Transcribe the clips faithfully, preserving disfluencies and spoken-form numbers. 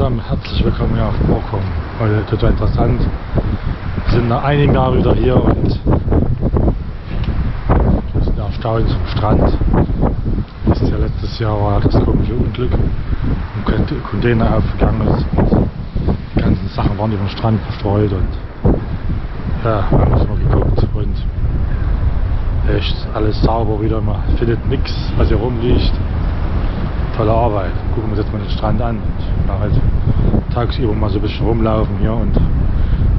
zusammen, herzlich willkommen hier auf Borkum. Heute total interessant. Wir sind nach einigen Jahren wieder hier und wir sind auf Stau Strand. Das ist ja letztes Jahr war das komische Unglück, ein Container aufgegangen ist und die ganzen Sachen waren über den Strand verstreut und ja, wir haben uns mal geguckt und echt alles sauber wieder, man findet nichts, was hier rumliegt. Tolle Arbeit. Gucken wir uns jetzt mal den Strand an und mal halt tagsüber mal so ein bisschen rumlaufen hier und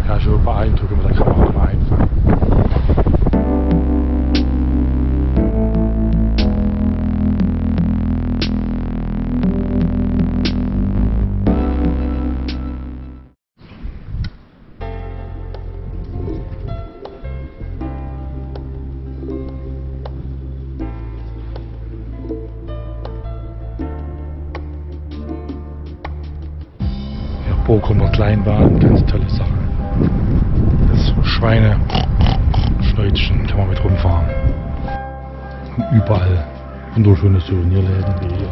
ja, schon ein paar Eindrücke mit der Kamera mal einfangen. Borkumer Kleinbahn, ganz tolle Sache. Das Schweine-Schneutchen kann man mit rumfahren. Und überall wunderschöne Souvenirläden wie hier.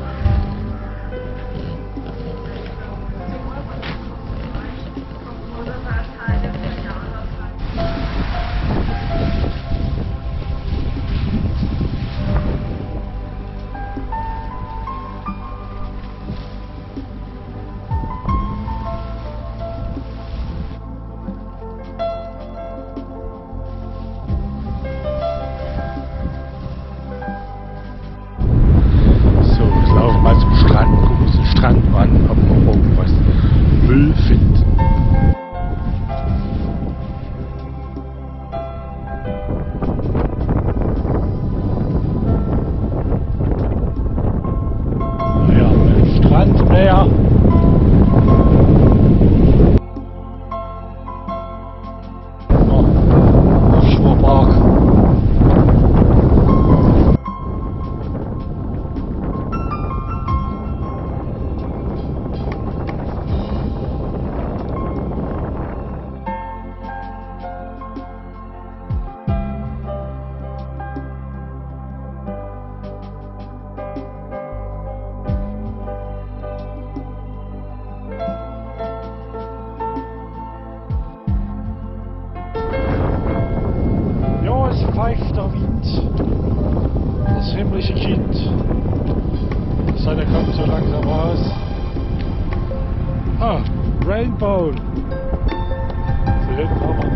Der Wind, das himmlische Kind. Die Sonne kommt so langsam raus. Ah, Rainbow! Sie hinten auch mal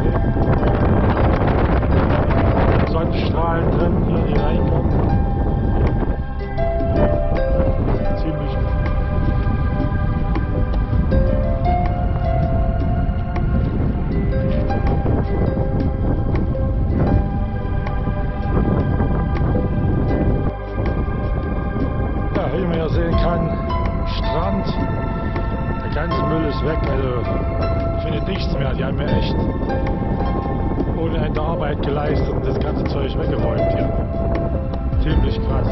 drin. Sonnenstrahlen drin, hier in die Rainbow. Ziemlich gut. Der ganze Müll ist weg, also findet nichts mehr. Die haben mir echt ohne Ende Arbeit geleistet und das ganze Zeug weggeräumt hier. Ziemlich krass.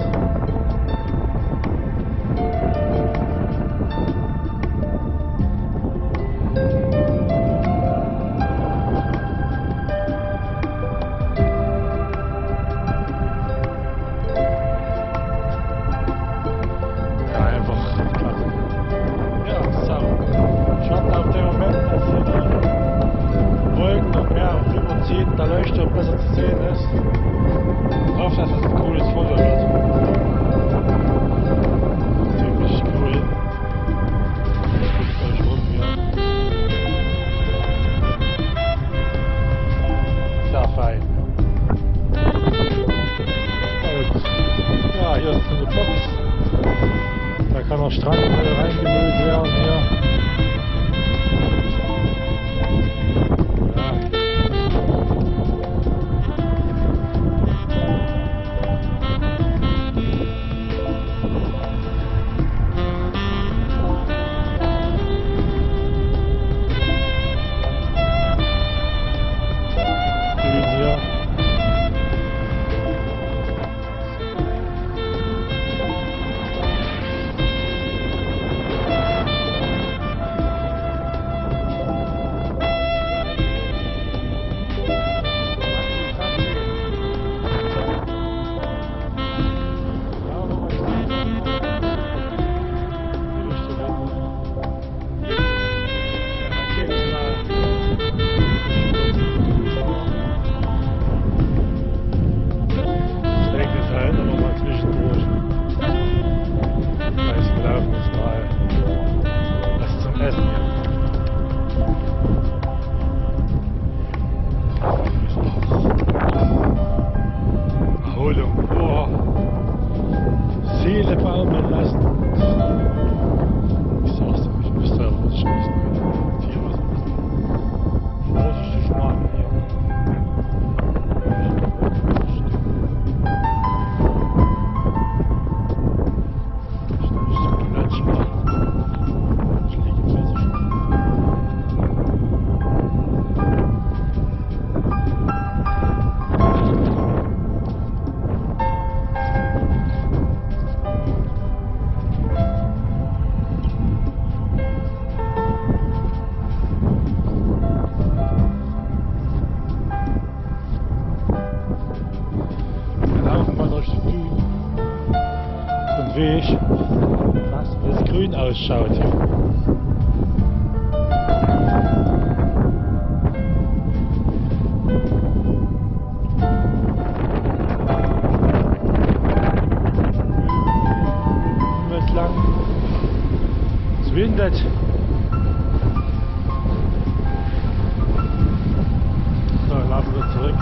Da Leuchtturm besser zu sehen ist. Ich hoffe, dass es ein cooles Foto wird. Ziemlich cool. Ich gucke gleich rum hier. Ist ja fein. Und ja, hier ist eine Box. Da kann noch Strandmüll reingemüllt werden hier. Erholung. Oh. Seele baumeln lassen. Ich sag's euch, ich müsste ja was schießen. Vorsichtig machen hier. Schaut hier. Mit lang. Es windet. So, laufen wir zurück.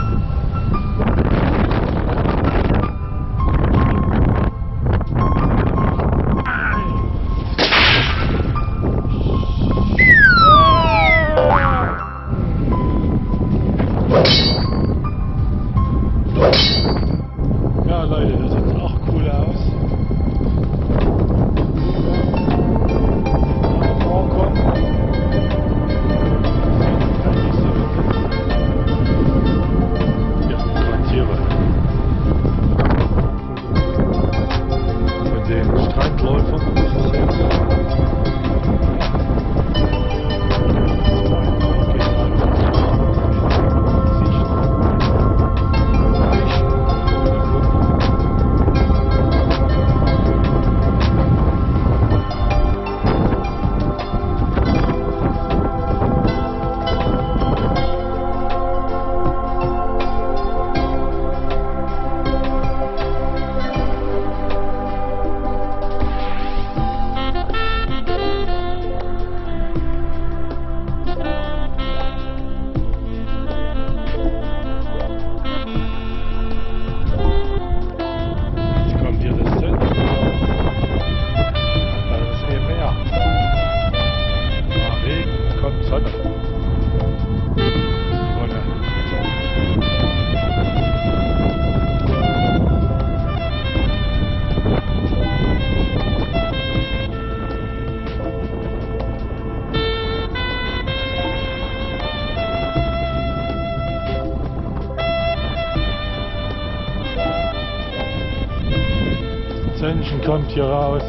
Menschen kommt hier raus.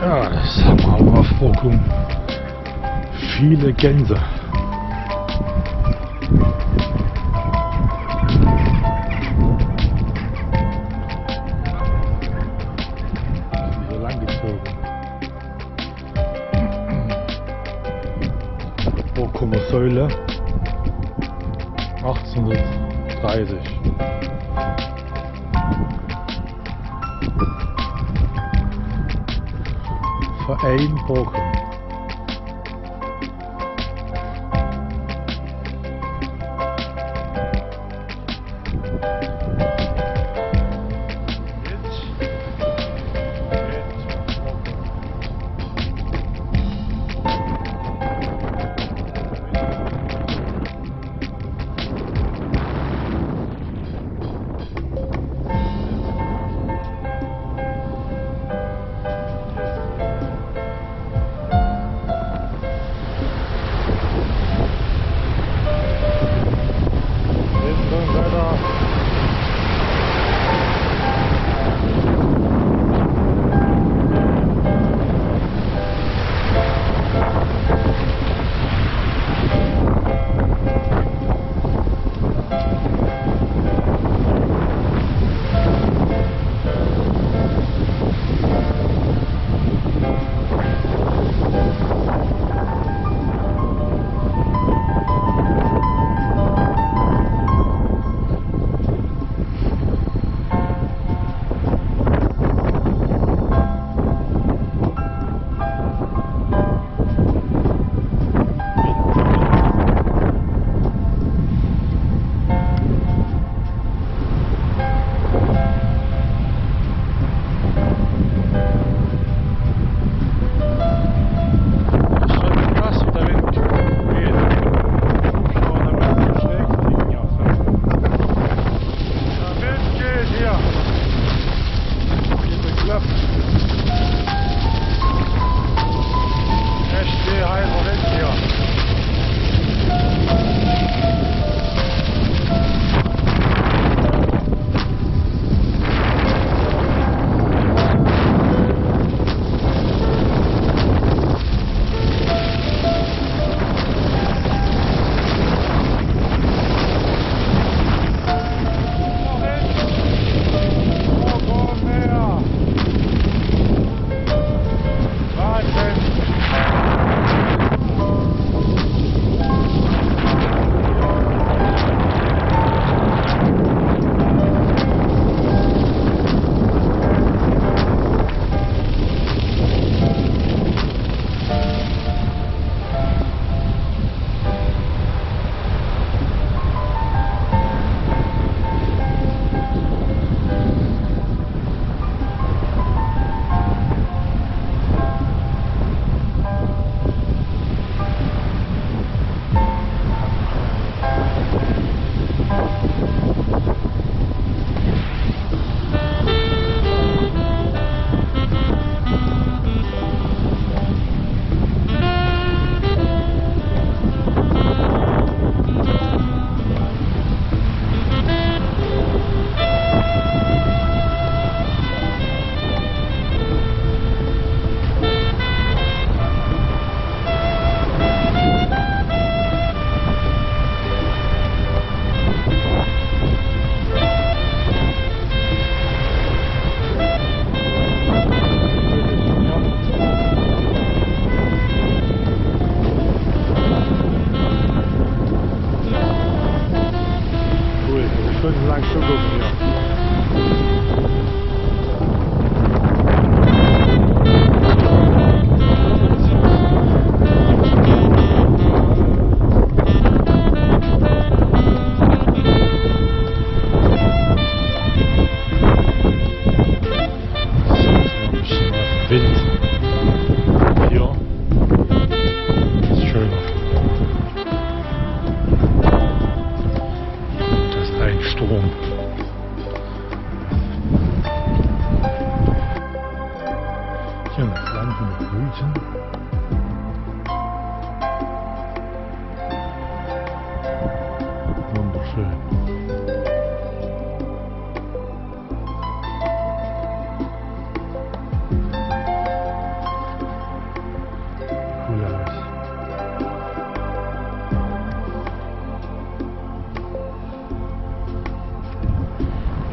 Ja, das haben wir auch auf Borkum. Viele Gänse. Borkumer Säule achtzehnhundertdreißig. Verein Borkum.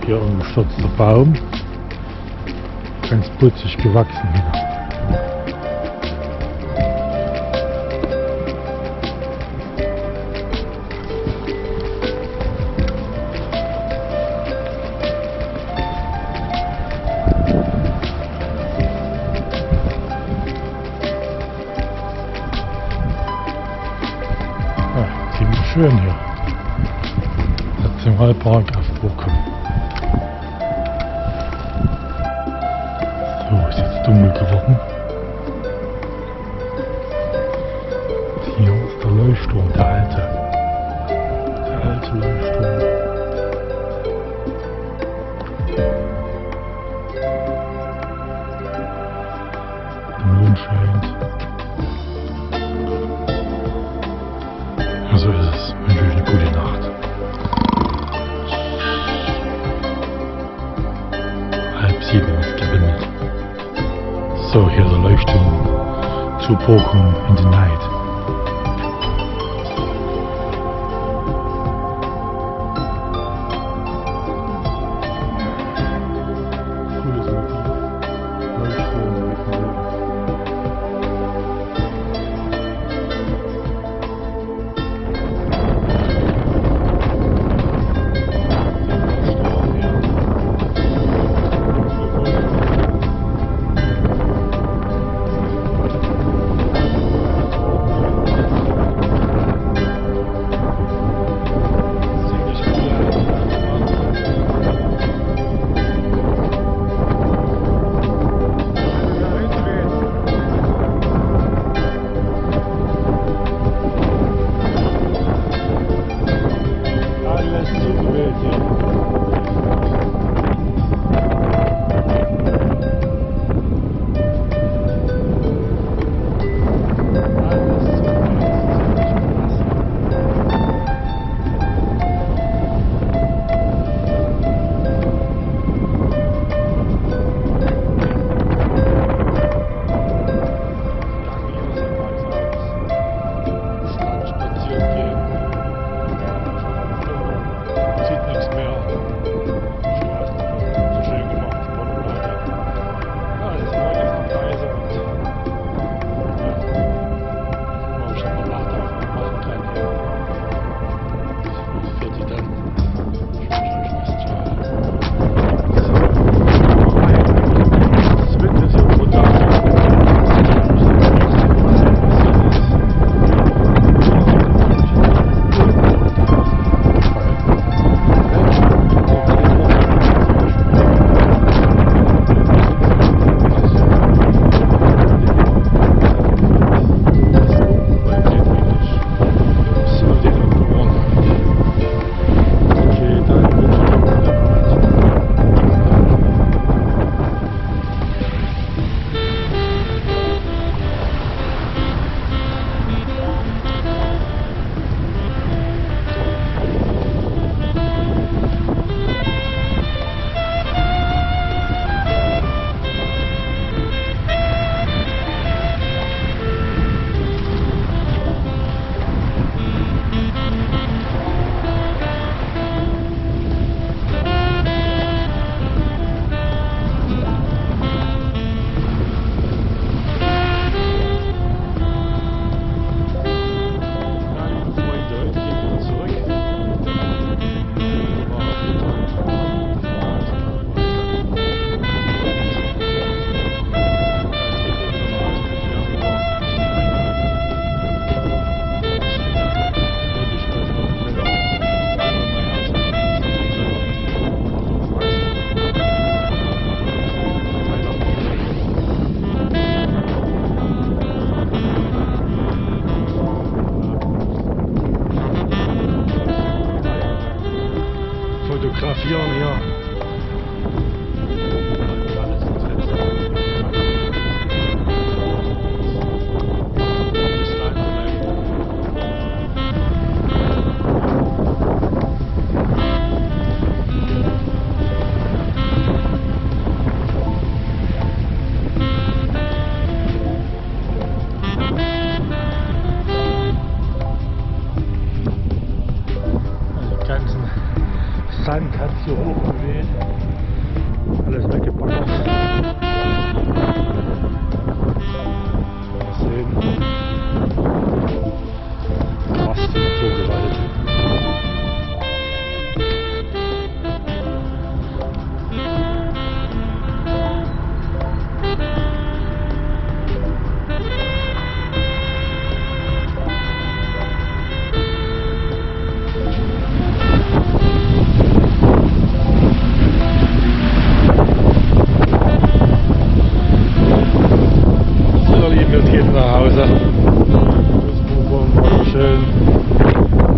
hier ein gestürzter Baum. Ganz putzig gewachsen hier. Schön hier. Nationalpark auf Borkum. So, ist jetzt dunkel geworden. Hier ist der Leuchtturm, der alte. Der alte Leuchtturm. Der Mond scheint. So ist es. Wünsche euch eine gute Nacht. Halb sieben ist der Wind. So, hier der Leuchtturm zu Borkum in the Night. Fotografieren, ja. Sand hat zu hoch gewesen. Alles weggepackt. Mal sehen. Was ist denn so gewaltig? Guten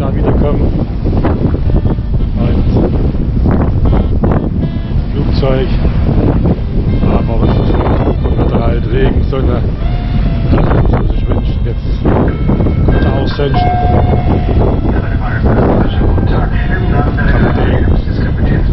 Tag, im Namen der Kapitän des Kapitäns